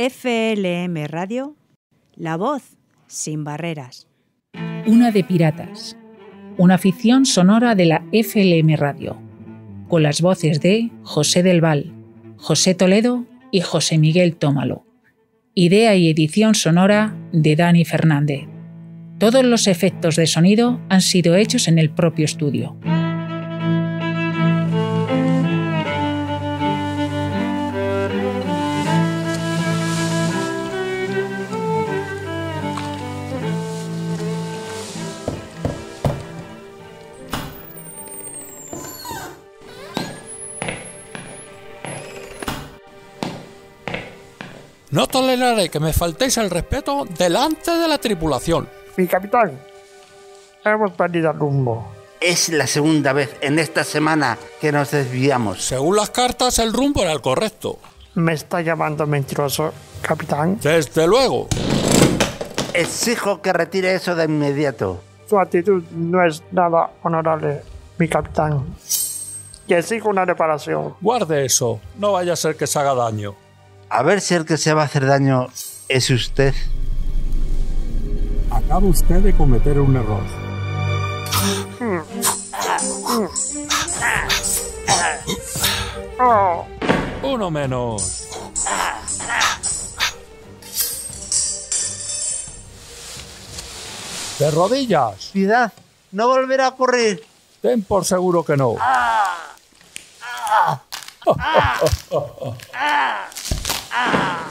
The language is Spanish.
FLM Radio, la voz sin barreras. Una de piratas, una ficción sonora de la FLM Radio, con las voces de José del Val, José Toledo y José Miguel Tómalo. Idea y edición sonora de Dani Fernández. Todos los efectos de sonido han sido hechos en el propio estudio. No toleraré que me faltéis el respeto delante de la tripulación. Mi capitán, hemos perdido el rumbo. Es la segunda vez en esta semana que nos desviamos. Según las cartas, el rumbo era el correcto. ¿Me está llamando mentiroso, capitán? Desde luego. Exijo que retire eso de inmediato. Su actitud no es nada honorable, mi capitán. Y exijo una reparación. Guarde eso, no vaya a ser que se haga daño. A ver si el que se va a hacer daño es usted. Acaba usted de cometer un error. Uno menos. De rodillas. Cuidado, no volverá a ocurrir. Ten por seguro que no. Ah.